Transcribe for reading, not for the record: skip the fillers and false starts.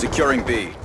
Securing B.